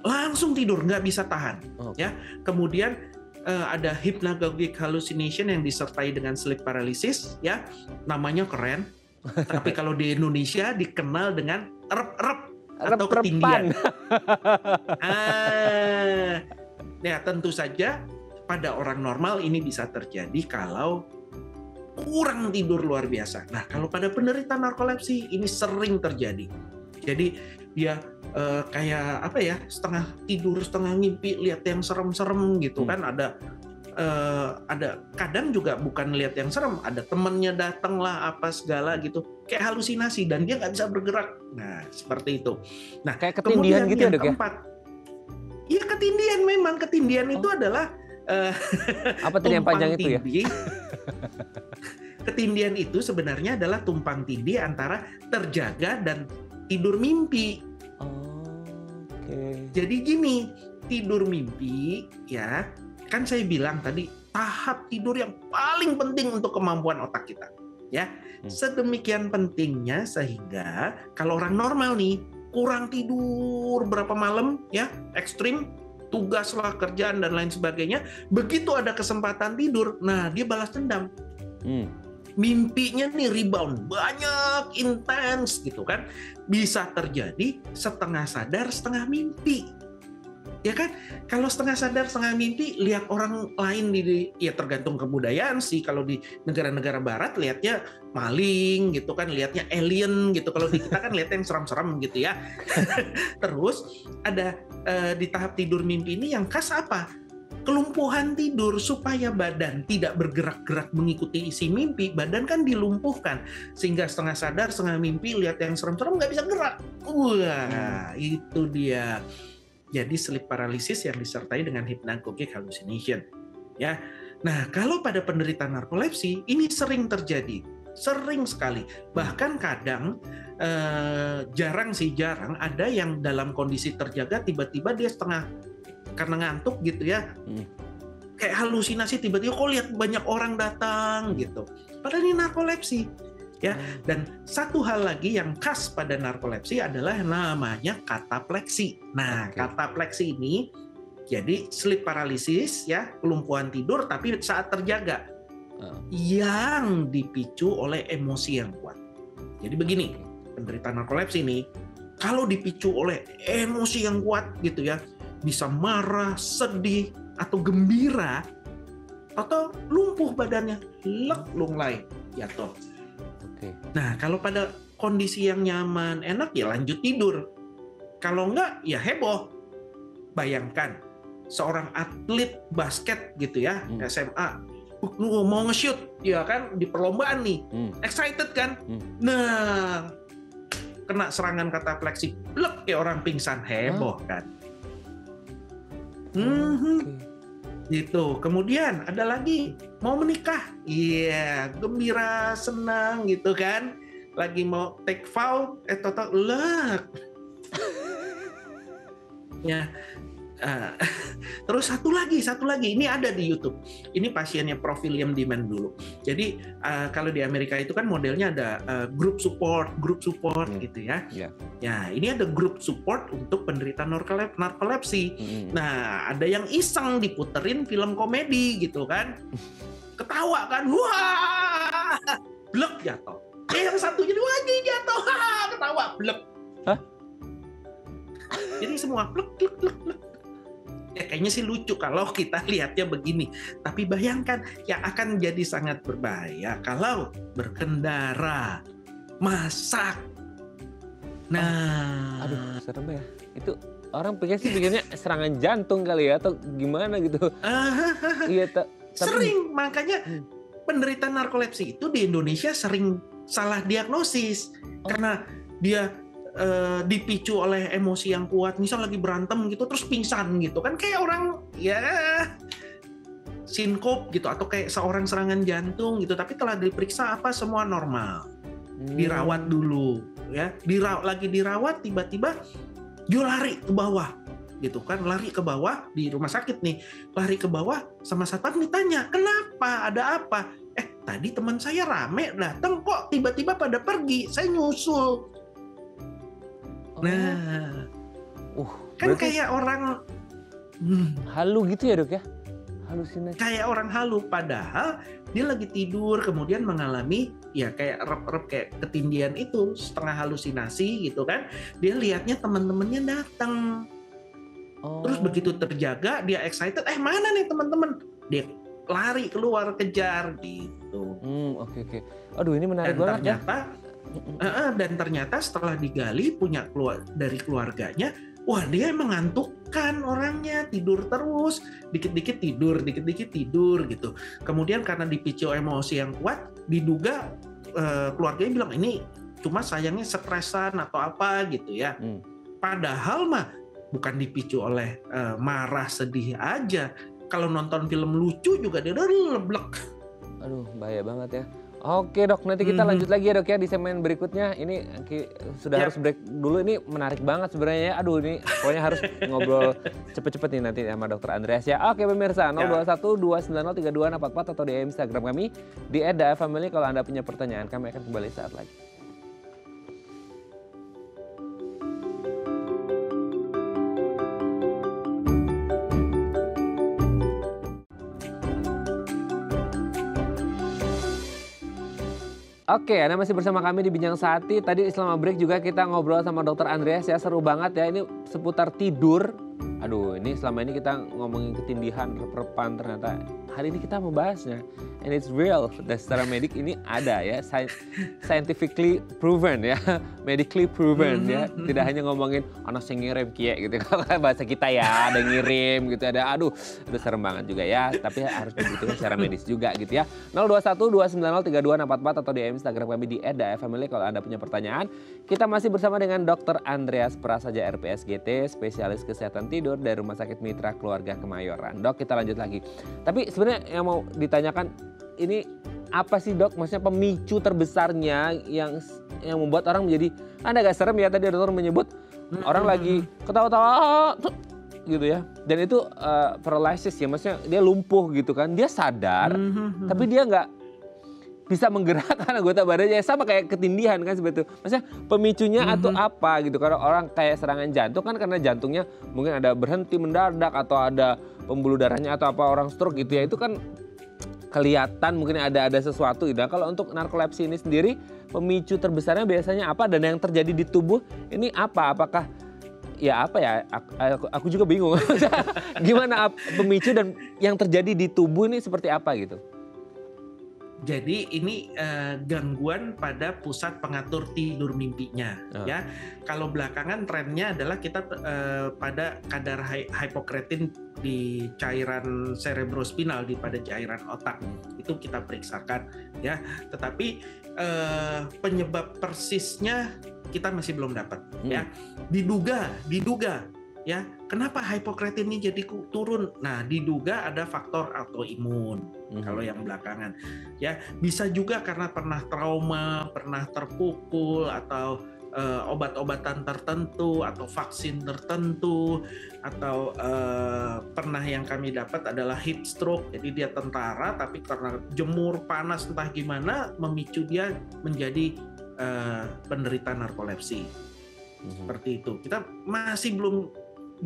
Langsung tidur, nggak bisa tahan. Oh, okay. ya. Kemudian uh, ada hypnagogic hallucination yang disertai dengan sleep paralysis. Ya, namanya keren. Tapi kalau di Indonesia dikenal dengan rep-rep. Atau ketindian. ah, ya tentu saja pada orang normal ini bisa terjadi kalau kurang tidur luar biasa. Nah kalau pada penderita narkolepsi ini sering terjadi. Jadi dia eh, kayak apa ya, setengah tidur setengah ngimpi lihat yang serem-serem gitu hmm. kan ada. Uh, ada kadang juga bukan lihat yang serem, ada temennya datang lah apa segala gitu, kayak halusinasi dan dia nggak bisa bergerak. Nah seperti itu. Nah kayak ketindian gitu ya dok ya? Iya ketindian memang ketindian oh. itu adalah uh, apa tadi yang panjang itu ya? Ketindian itu sebenarnya adalah tumpang tindih antara terjaga dan tidur mimpi. Oh, okay. Jadi gini, tidur mimpi ya. Kan saya bilang tadi tahap tidur yang paling penting untuk kemampuan otak kita, ya. Sedemikian pentingnya sehingga kalau orang normal nih kurang tidur berapa malam, ya ekstrim tugaslah kerjaan dan lain sebagainya. Begitu ada kesempatan tidur, nah dia balas dendam. Hmm. Mimpinya nih rebound banyak, intens gitu kan. Bisa terjadi setengah sadar, setengah mimpi. Ya kan, kalau setengah sadar setengah mimpi lihat orang lain di, ya tergantung kebudayaan sih. Kalau di negara-negara barat lihatnya maling gitu kan, lihatnya alien gitu. Kalau di kita kan lihatnya yang seram-seram gitu ya. Terus ada eh, di tahap tidur mimpi ini yang khas apa? Kelumpuhan tidur supaya badan tidak bergerak-gerak mengikuti isi mimpi. Badan kan dilumpuhkan sehingga setengah sadar setengah mimpi lihat yang serem-serem nggak bisa gerak. Wah hmm. itu dia. Jadi sleep paralysis yang disertai dengan hypnagogic hallucination, ya. Nah, kalau pada penderita narkolepsi ini sering terjadi, sering sekali. Bahkan kadang eh, jarang sih jarang ada yang dalam kondisi terjaga tiba-tiba dia setengah karena ngantuk gitu ya, kayak halusinasi tiba-tiba kok lihat banyak orang datang gitu. Padahal ini narkolepsi, ya. Dan satu hal lagi yang khas pada narkolepsi adalah namanya katapleksi. Nah, okay. katapleksi ini jadi sleep paralysis ya, kelumpuhan tidur tapi saat terjaga uh. yang dipicu oleh emosi yang kuat. Jadi begini, penderita narkolepsi ini kalau dipicu oleh emosi yang kuat gitu ya, bisa marah, sedih atau gembira atau lumpuh badannya, lek lunglai jatuh. Nah, kalau pada kondisi yang nyaman, enak ya lanjut tidur. Kalau enggak, ya heboh. Bayangkan, seorang atlet basket gitu ya, hmm. S M A. Mau nge-shoot, ya kan, di perlombaan nih. Hmm. Excited kan? Hmm. Nah, kena serangan katapleksi. Blek, kayak orang pingsan. Heboh huh? kan? Hmm, hmm. Gitu. Kemudian ada lagi mau menikah, iya yeah, gembira senang gitu kan, lagi mau take vow, eh total luck. ya uh, terus satu lagi satu lagi ini ada di YouTube, ini pasiennya Prof William Demen dulu. Jadi uh, kalau di Amerika itu kan modelnya ada uh, group support group support hmm. gitu ya. Yeah. Ya ini ada group support untuk penderita narkolepsi. Hmm. Nah ada yang iseng diputerin film komedi gitu kan, ketawa kan, wah blek jatuh. Eh yang satu jadi lagi jatuh, ketawa blek. Huh? Jadi semua plek, plek, plek, plek. Ya kayaknya sih lucu kalau kita lihatnya begini. Tapi bayangkan ya akan jadi sangat berbahaya kalau berkendara, masak. Nah, oh, aduh serem ya. Itu orang pikir sih pikirnya serangan jantung kali ya atau gimana gitu. Iya. Sering, makanya penderita narkolepsi itu di Indonesia sering salah diagnosis karena dia eh, dipicu oleh emosi yang kuat, misal lagi berantem gitu terus pingsan gitu kan, kayak orang ya sinkop gitu atau kayak seorang serangan jantung gitu, tapi telah diperiksa apa semua normal, dirawat dulu ya, Dira- lagi dirawat tiba-tiba dia lari ke bawah gitu kan, lari ke bawah di rumah sakit nih, lari ke bawah sama satpam ditanya kenapa, ada apa, eh tadi teman saya rame datang kok tiba-tiba pada pergi, saya nyusul. Oh. Nah, uh, kan kayak orang hmm, halu gitu ya dok ya, halusinasi. Kayak orang halu, padahal dia lagi tidur kemudian mengalami ya kayak rep-rep kayak ketindihan itu, setengah halusinasi gitu kan, dia lihatnya teman-temannya datang. Oh. Terus begitu terjaga, dia excited, eh mana nih teman-teman? Dia lari keluar kejar gitu. Hmm, oke oke. Aduh ini menarik dan banget. Ternyata, ya. uh, dan ternyata setelah digali punya keluar dari keluarganya, wah dia mengantukkan orangnya, tidur terus, dikit-dikit tidur, dikit-dikit tidur gitu. Kemudian karena dipicu emosi yang kuat, diduga uh, keluarganya bilang ini cuma sayangnya stresan atau apa gitu ya. Hmm. Padahal mah bukan dipicu oleh uh, marah sedih aja. Kalau nonton film lucu juga dia udah leblek. Aduh, bahaya banget ya. Oke dok, nanti kita mm-hmm. lanjut lagi ya dok ya di segmen berikutnya. Ini sudah yep. harus break dulu, ini menarik banget sebenarnya. Aduh ini pokoknya harus ngobrol cepet-cepet nih nanti sama dokter Andreas ya. Oke pemirsa, nol dua satu dua sembilan nol tiga dua enam empat empat atau di Instagram kami di at D A A I Family kalau Anda punya pertanyaan. Kami akan kembali saat lagi. Oke, Anda masih bersama kami di Bincang Sehati. Tadi selama break juga kita ngobrol sama dokter Andreas ya, seru banget ya. Ini seputar tidur. Aduh, ini selama ini kita ngomongin ketindihan, rep-repan, ternyata hari ini kita membahasnya. And it's real, dan secara medik ini ada ya, scientifically proven ya, medically proven ya. Tidak hanya ngomongin, anak saya ngirim kiek gitu, bahasa kita ya, ada ngirim gitu, ada aduh, itu serem banget juga ya. Tapi harus dibutuhkan secara medis juga gitu ya. nol dua satu dua sembilan nol tiga dua enam empat empat atau di Instagram kami di at D A A I Family kalau Anda punya pertanyaan. Kita masih bersama dengan dokter Andreas Prasaja R P S G T, spesialis kesehatan tidur dari Rumah Sakit Mitra Keluarga Kemayoran. Dok, kita lanjut lagi. Tapi sebenarnya yang mau ditanyakan ini apa sih dok? Maksudnya pemicu terbesarnya yang yang membuat orang menjadi Anda agak serem ya, tadi dokter menyebut hmm. orang lagi ketawa-tawa gitu ya. Dan itu uh, paralysis ya, maksudnya dia lumpuh gitu kan. Dia sadar hmm. tapi dia nggak bisa menggerakkan anggota badannya, sama kayak ketindihan kan sebetulnya. Maksudnya pemicunya mm-hmm. atau apa gitu. Kalau orang kayak serangan jantung kan karena jantungnya mungkin ada berhenti mendadak atau ada pembuluh darahnya atau apa, orang stroke gitu ya. Itu kan kelihatan mungkin ada ada sesuatu gitu. Kalau untuk narkolepsi ini sendiri pemicu terbesarnya biasanya apa, dan yang terjadi di tubuh ini apa? Apakah ya apa ya, aku, aku juga bingung. Gimana pemicu dan yang terjadi di tubuh ini seperti apa gitu. Jadi ini eh, gangguan pada pusat pengatur tidur mimpinya uh. ya. Kalau belakangan trennya adalah kita eh, pada kadar hipokretin di cairan cerebrospinal, di pada cairan otak itu kita periksakan ya. Tetapi eh, penyebab persisnya kita masih belum dapat hmm. ya. Diduga, diduga ya. Kenapa hipokretin ini jadi turun? Nah, diduga ada faktor autoimun. Mm-hmm. Kalau yang belakangan ya, bisa juga karena pernah trauma, pernah terpukul, atau uh, obat-obatan tertentu, atau vaksin tertentu, atau uh, pernah yang kami dapat adalah heat stroke. Jadi dia tentara tapi karena jemur panas entah gimana memicu dia menjadi uh, penderita narkolepsi. Mm-hmm. Seperti itu. Kita masih belum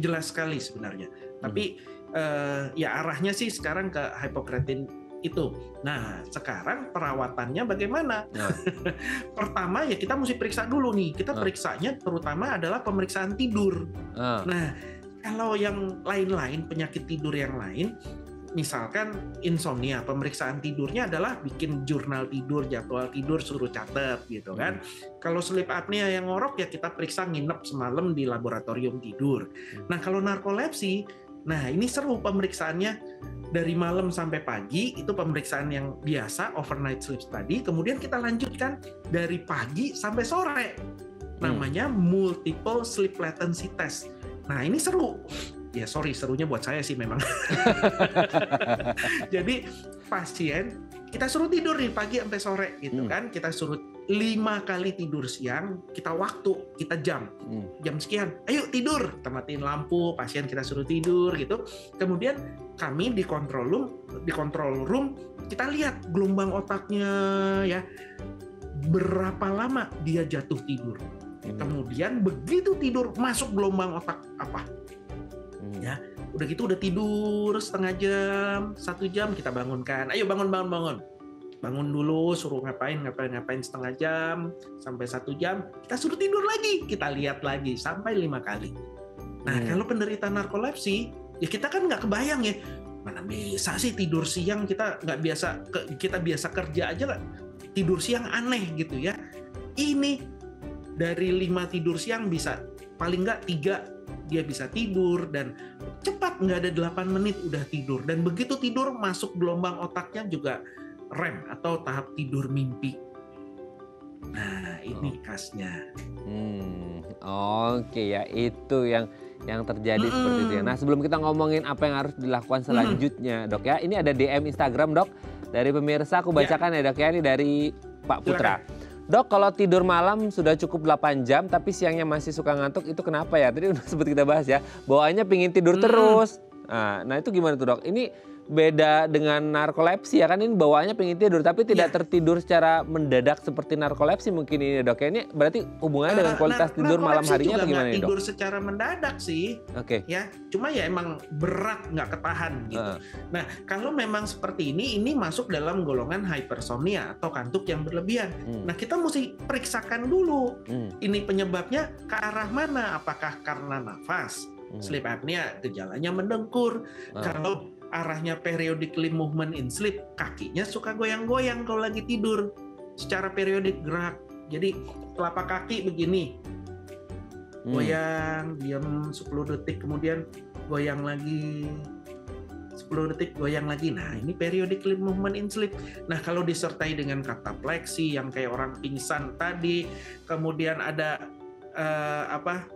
jelas sekali sebenarnya. Mm-hmm. Tapi Uh, ya arahnya sih sekarang ke hipokretin itu. Nah sekarang perawatannya bagaimana? Nah. Pertama ya kita mesti periksa dulu nih. Kita nah. periksanya terutama adalah pemeriksaan tidur. Nah. Nah kalau yang lain-lain penyakit tidur yang lain, misalkan insomnia, pemeriksaan tidurnya adalah bikin jurnal tidur, jadwal tidur, suruh catat gitu kan. Hmm. Kalau sleep apnea yang ngorok ya kita periksa nginep semalam di laboratorium tidur. Hmm. Nah kalau narkolepsi Nah, ini seru pemeriksaannya dari malam sampai pagi, itu pemeriksaan yang biasa, overnight sleep study. Kemudian kita lanjutkan dari pagi sampai sore. Namanya hmm. multiple sleep latency test. Nah, ini seru. Ya, sorry, serunya buat saya sih memang. Jadi, pasien, kita suruh tidur nih pagi sampai sore gitu hmm. kan. Kita suruh lima kali tidur siang, kita waktu, kita jam, hmm. jam sekian, ayo tidur, kita matiin lampu, pasien kita suruh tidur gitu. Kemudian kami di control room, di control room kita lihat gelombang otaknya ya, berapa lama dia jatuh tidur. Hmm. Kemudian begitu tidur masuk gelombang otak apa, hmm. ya. Udah gitu udah tidur setengah jam, satu jam kita bangunkan, ayo bangun bangun bangun. Bangun dulu, suruh ngapain, ngapain, ngapain setengah jam, sampai satu jam, kita suruh tidur lagi, kita lihat lagi, sampai lima kali. Nah, hmm. kalau penderita narkolepsi, ya kita kan nggak kebayang ya, mana bisa sih tidur siang, kita nggak biasa, kita biasa kerja aja lah, tidur siang aneh gitu ya. Ini dari lima tidur siang bisa, paling nggak tiga dia bisa tidur, dan cepat nggak ada delapan menit udah tidur, dan begitu tidur masuk gelombang otaknya juga REM atau tahap tidur mimpi. Nah, ini khasnya. Hmm, oke okay ya, itu yang yang terjadi mm. seperti itu. Ya. Nah, sebelum kita ngomongin apa yang harus dilakukan selanjutnya, mm. Dok ya, ini ada D M Instagram, Dok, dari pemirsa. Aku bacakan yeah. ya, Dok ya, ini dari Pak Putra. Silakan. Dok, kalau tidur malam sudah cukup delapan jam, tapi siangnya masih suka ngantuk, itu kenapa ya? Tadi udah sempat kita bahas ya, bawaannya pingin tidur mm. terus. Nah, nah, itu gimana tuh, Dok? Ini beda dengan narkolepsi ya kan, ini bawaannya pengen tidur tapi tidak ya. tertidur secara mendadak seperti narkolepsi mungkin ini, Dok. Ini berarti hubungannya uh, dengan kualitas nah, tidur malam harinya atau gimana, Dok? Tidur secara mendadak sih. Oke. Okay. Ya, cuma ya emang berat nggak ketahan gitu. Uh. Nah, kalau memang seperti ini ini masuk dalam golongan hypersomnia atau kantuk yang berlebihan. Hmm. Nah, kita mesti periksakan dulu. Hmm. Ini penyebabnya ke arah mana? Apakah karena nafas? Hmm. Sleep apnea gejalanya mendengkur. Uh. Kalau arahnya periodic limb movement in sleep, kakinya suka goyang-goyang kalau lagi tidur secara periodik gerak. Jadi telapak kaki begini, hmm. goyang, diam sepuluh detik, kemudian goyang lagi, sepuluh detik goyang lagi. Nah, ini periodic limb movement in sleep. Nah, kalau disertai dengan katapleksi yang kayak orang pingsan tadi, kemudian ada uh, apa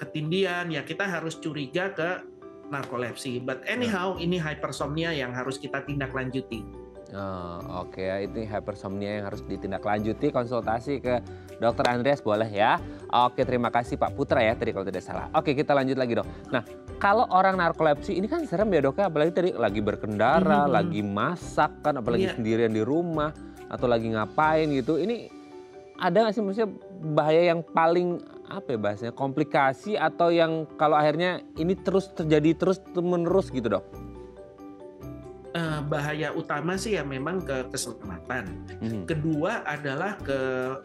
ketindian, ya kita harus curiga ke narkolepsi, but anyhow ini hypersomnia yang harus kita tindak lanjuti. Oh, Oke, okay. Itu hypersomnia yang harus ditindaklanjuti. Konsultasi ke Dokter Andreas boleh ya. Oke, terima kasih Pak Putra ya tadi kalau tidak salah. Oke, kita lanjut lagi, Dok. Nah, kalau orang narkolepsi ini kan serem ya, Dok ya, apalagi tadi lagi berkendara, mm-hmm. lagi masak kan, apalagi yeah. sendirian di rumah atau lagi ngapain gitu. Ini ada nggak sih maksudnya bahaya yang paling apa ya bahasanya, komplikasi atau yang kalau akhirnya ini terus terjadi terus menerus gitu, Dok? Uh, bahaya utama sih ya memang ke keselamatan. Hmm. Kedua adalah ke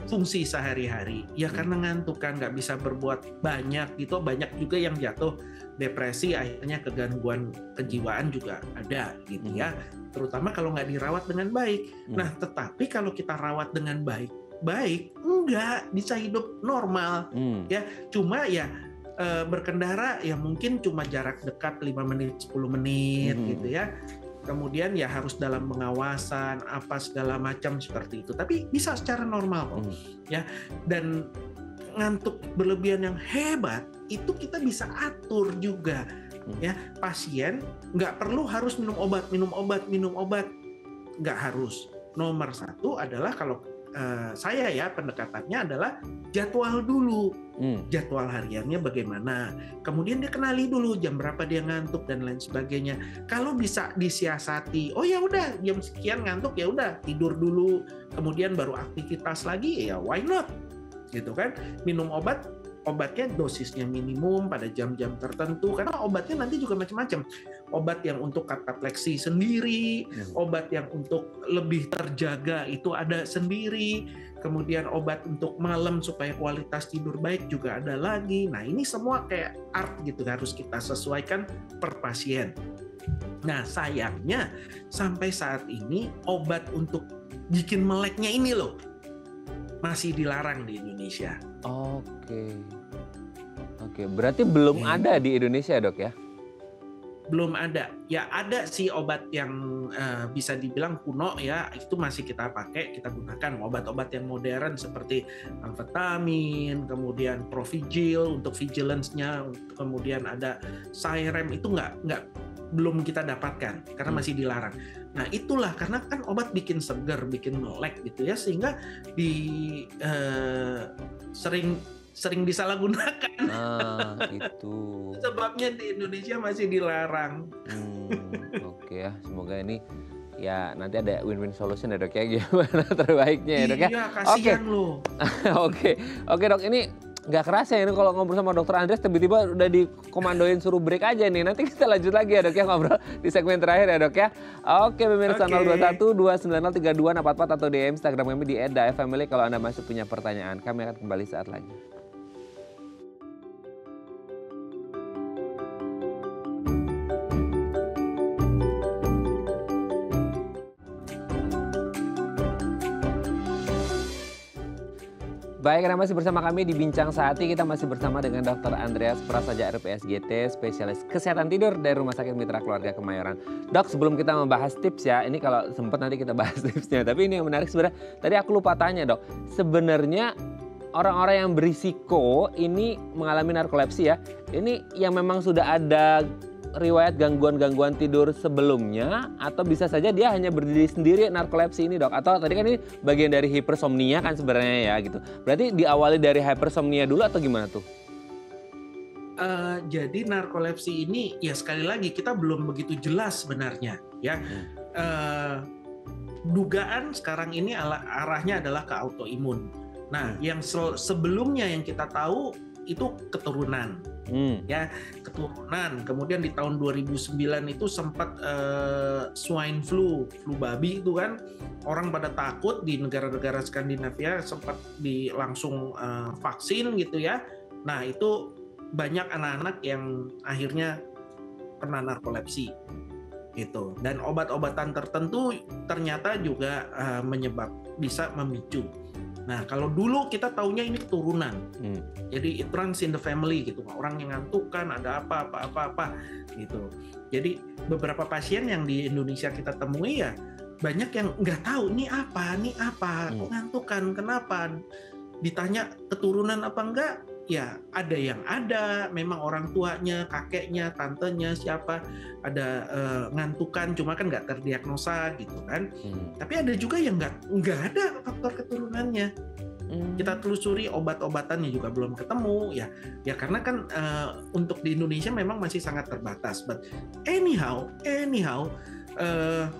fungsi sehari-hari. Ya hmm. karena ngantuk kan nggak bisa berbuat banyak gitu, banyak juga yang jatuh depresi, akhirnya kegangguan kejiwaan juga ada gitu hmm. ya. Terutama kalau nggak dirawat dengan baik. Hmm. Nah, tetapi kalau kita rawat dengan baik, baik enggak bisa hidup normal hmm. ya, cuma ya e, berkendara ya mungkin cuma jarak dekat lima menit sepuluh menit hmm. gitu ya, kemudian ya harus dalam pengawasan apa segala macam seperti itu, tapi bisa secara normal kok hmm. ya. Dan ngantuk berlebihan yang hebat itu kita bisa atur juga hmm. ya, pasien nggak perlu harus minum obat minum obat minum obat nggak harus. Nomor satu adalah kalau Uh, saya ya pendekatannya adalah jadwal dulu, hmm. jadwal hariannya bagaimana, kemudian dia kenali dulu jam berapa dia ngantuk dan lain sebagainya. Kalau bisa disiasati, oh ya udah jam sekian ngantuk ya udah tidur dulu, kemudian baru aktivitas lagi, ya why not gitu kan. Minum obat, obatnya dosisnya minimum pada jam-jam tertentu, karena obatnya nanti juga macam-macam. Obat yang untuk katapleksi sendiri, obat yang untuk lebih terjaga itu ada sendiri, kemudian obat untuk malam supaya kualitas tidur baik juga ada lagi. Nah, ini semua kayak art gitu, harus kita sesuaikan per pasien. Nah, sayangnya sampai saat ini obat untuk bikin meleknya ini loh masih dilarang di Indonesia. Oke, oke, berarti belum hmm. ada di Indonesia, Dok ya? belum ada. Ya ada sih obat yang uh, bisa dibilang kuno ya, itu masih kita pakai, kita gunakan obat-obat yang modern seperti amfetamin, kemudian provigil untuk vigilance-nya, kemudian ada syrem, itu nggak nggak belum kita dapatkan karena masih dilarang. Nah itulah, karena kan obat bikin seger, bikin melek gitu ya, sehingga di uh, sering sering disalahgunakan. Ah, itu. Sebabnya di Indonesia masih dilarang. Hmm, Oke okay ya, semoga ini ya nanti ada win-win solution ya dok ya, gimana terbaiknya ya dok ya. Iya, kasihan lu. Oke, oke dok, ini nggak kerasa ya ini kalau ngobrol sama dokter Andreas, tiba-tiba udah dikomandoin suruh break aja nih. Nanti kita lanjut lagi ya dok ya ngobrol di segmen terakhir ya dok ya. Oke pemirsa, nol dua satu dua sembilan nol tiga dua enam empat empat atau D M Instagram kami di et daai family kalau Anda masih punya pertanyaan. Kami akan kembali saat lagi. Baik, karena masih bersama kami di Bincang Sehati, kita masih bersama dengan dokter Andreas Prasaja, R P S G T, spesialis kesehatan tidur dari Rumah Sakit Mitra Keluarga Kemayoran. Dok, sebelum kita membahas tips ya, ini kalau sempat nanti kita bahas tipsnya, tapi ini yang menarik sebenarnya, tadi aku lupa tanya dok, sebenarnya orang-orang yang berisiko ini mengalami narkolepsi ya, ini yang memang sudah ada riwayat gangguan-gangguan tidur sebelumnya, atau bisa saja dia hanya berdiri sendiri narkolepsi ini dok? Atau tadi kan ini bagian dari hipersomnia kan sebenarnya ya gitu. Berarti diawali dari hipersomnia dulu atau gimana tuh? Uh, jadi narkolepsi ini ya sekali lagi kita belum begitu jelas sebenarnya ya. Hmm. Uh, dugaan sekarang ini arahnya adalah ke autoimun. Nah, hmm. yang sebelumnya yang kita tahu itu keturunan. Hmm. Ya, keturunan. Kemudian di tahun dua ribu sembilan itu sempat uh, swine flu, flu babi itu kan, orang pada takut di negara-negara Skandinavia, sempat di langsung uh, vaksin gitu ya. Nah, itu banyak anak-anak yang akhirnya kena narkolepsi. Gitu. Dan obat-obatan tertentu ternyata juga uh, menyebab bisa memicu. Nah, kalau dulu kita taunya ini keturunan, hmm. jadi it runs in the family gitu. Orang yang ngantukan, ada apa, apa, apa, apa gitu. Jadi beberapa pasien yang di Indonesia kita temui ya banyak yang nggak tahu ini apa, ini apa, hmm. ngantukan, kenapa? Ditanya keturunan apa enggak? Ya ada yang ada, memang orang tuanya, kakeknya, tantenya, siapa ada uh, ngantukan, cuma kan nggak terdiagnosa gitu kan. Hmm. Tapi ada juga yang nggak nggak ada faktor keturunannya. Hmm. Kita telusuri obat-obatannya juga belum ketemu ya. Ya karena kan uh, untuk di Indonesia memang masih sangat terbatas. But anyhow, anyhow uh,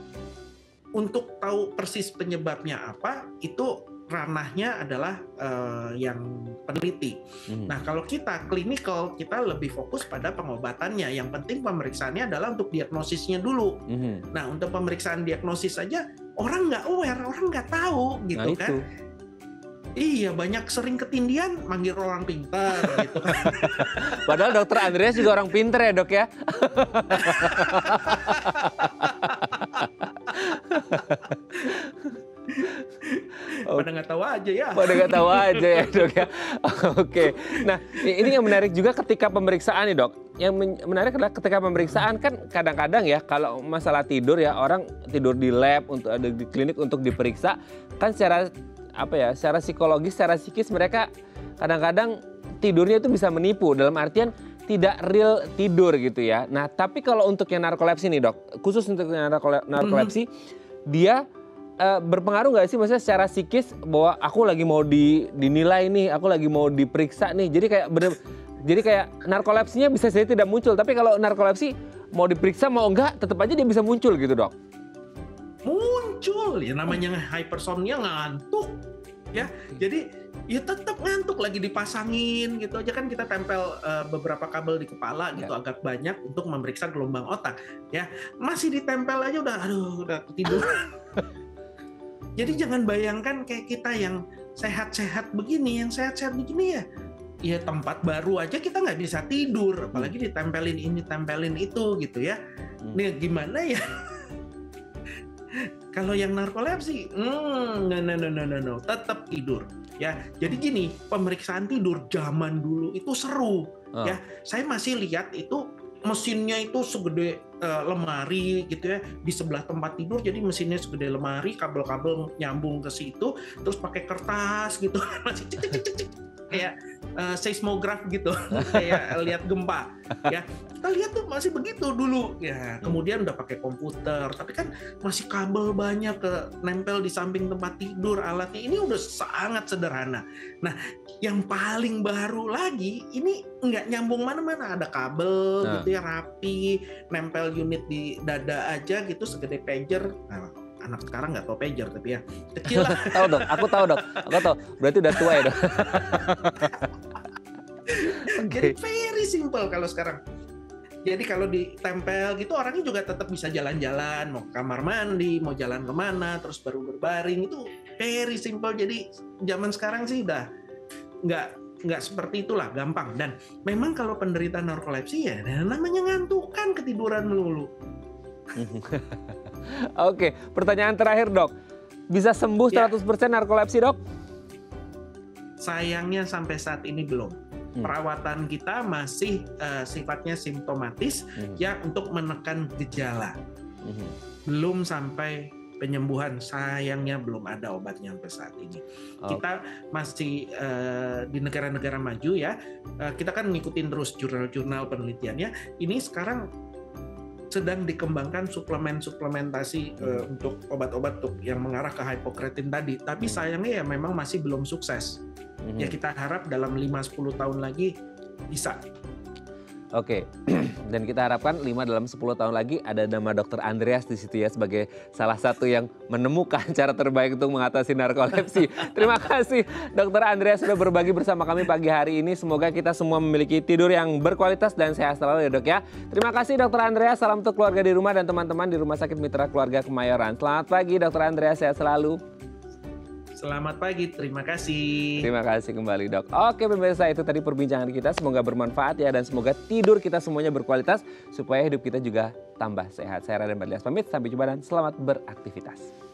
untuk tahu persis penyebabnya apa itu ranahnya adalah uh, yang peneliti. Hmm. Nah, kalau kita klinikal, kita lebih fokus pada pengobatannya. Yang penting pemeriksaannya adalah untuk diagnosisnya dulu. Hmm. Nah, untuk pemeriksaan diagnosis saja orang nggak aware, orang nggak tahu gitu nah, kan. Itu. Iya, banyak sering ketindian manggil orang pintar gitu kan. Padahal dokter Andreas juga orang pintar ya dok ya. Pada nggak tahu aja ya. Pada nggak tahu aja ya dok ya. Oke. Nah ini yang menarik juga ketika pemeriksaan nih dok. Yang menarik adalah ketika pemeriksaan kan kadang-kadang ya kalau masalah tidur ya orang tidur di lab untuk ada di klinik untuk diperiksa kan secara apa ya, secara psikologis, secara psikis mereka kadang-kadang tidurnya itu bisa menipu dalam artian tidak real tidur gitu ya. Nah tapi kalau untuk yang narkolepsi nih dok, khusus untuk yang narkolepsi mm-hmm. dia berpengaruh nggak sih maksudnya secara psikis bahwa aku lagi mau di, dinilai nih, aku lagi mau diperiksa nih, jadi kayak bener, jadi kayak narkolepsinya bisa saja tidak muncul, tapi kalau narkolepsi mau diperiksa mau enggak tetap aja dia bisa muncul gitu dok? Muncul ya, namanya hypersomnia ngantuk ya, jadi ya tetap ngantuk, lagi dipasangin gitu aja kan, kita tempel uh, beberapa kabel di kepala gitu ya. Agak banyak untuk memeriksa gelombang otak ya, masih ditempel aja udah aduh udah ketiduran. Jadi jangan bayangkan kayak kita yang sehat-sehat begini, yang sehat-sehat begini ya, ya tempat baru aja kita nggak bisa tidur, apalagi ditempelin ini, tempelin itu gitu ya. Nih gimana ya? Kalau yang narkolepsi, hmm, no, no, no, no, no, tetap tidur ya. Jadi gini, pemeriksaan tidur zaman dulu itu seru uh. ya. Saya masih lihat itu mesinnya itu segede uh, lemari gitu ya, di sebelah tempat tidur, jadi mesinnya segede lemari, kabel-kabel nyambung ke situ, terus pakai kertas gitu, masih kayak uh, seismograf gitu, kayak lihat gempa ya, kita lihat tuh masih begitu dulu ya, kemudian udah pakai komputer, tapi kan masih kabel banyak ke nempel di samping tempat tidur, alatnya ini udah sangat sederhana. Nah, yang paling baru lagi ini nggak nyambung mana-mana, ada kabel nah. gitu ya, rapi, nempel unit di dada aja gitu, segede pager. Nah, anak sekarang nggak tahu pager tapi ya kecil lah. Tahu dong, aku tahu dong, aku tahu. Berarti udah tua ya dong. Jadi very simple kalau sekarang. Jadi kalau ditempel gitu orangnya juga tetap bisa jalan-jalan, mau ke kamar mandi, mau jalan kemana, terus baru berbaring, itu very simple. Jadi zaman sekarang sih udah nggak nggak seperti itulah, gampang. Dan memang kalau penderita narkolepsi ya namanya ngantuk kan, ketiduran melulu. Oke, pertanyaan terakhir dok, bisa sembuh ya. seratus persen narkolepsi dok? Sayangnya sampai saat ini belum. Hmm. Perawatan kita masih uh, sifatnya simptomatis hmm. ya, untuk menekan gejala. Hmm. Belum sampai penyembuhan, sayangnya belum ada obatnya sampai saat ini. Okay. Kita masih uh, di negara-negara maju ya, uh, kita kan ngikutin terus jurnal-jurnal penelitiannya. Ini sekarang sedang dikembangkan suplemen-suplementasi hmm. uh, untuk obat-obat yang mengarah ke hipokretin tadi. Tapi hmm. sayangnya ya memang masih belum sukses. Hmm. Ya kita harap dalam lima sampai sepuluh tahun lagi bisa. Oke, dan kita harapkan lima dalam sepuluh tahun lagi ada nama Dokter Andreas di situ ya, sebagai salah satu yang menemukan cara terbaik untuk mengatasi narkolepsi. Terima kasih Dokter Andreas sudah berbagi bersama kami pagi hari ini. Semoga kita semua memiliki tidur yang berkualitas dan sehat selalu ya dok ya. Terima kasih Dokter Andreas, salam untuk keluarga di rumah dan teman-teman di Rumah Sakit Mitra Keluarga Kemayoran. Selamat pagi Dokter Andreas, sehat selalu. Selamat pagi, terima kasih. Terima kasih kembali dok. Oke pemirsa, itu tadi perbincangan kita, semoga bermanfaat ya, dan semoga tidur kita semuanya berkualitas supaya hidup kita juga tambah sehat. Saya Rara dan Marlias pamit, sampai jumpa dan selamat beraktivitas.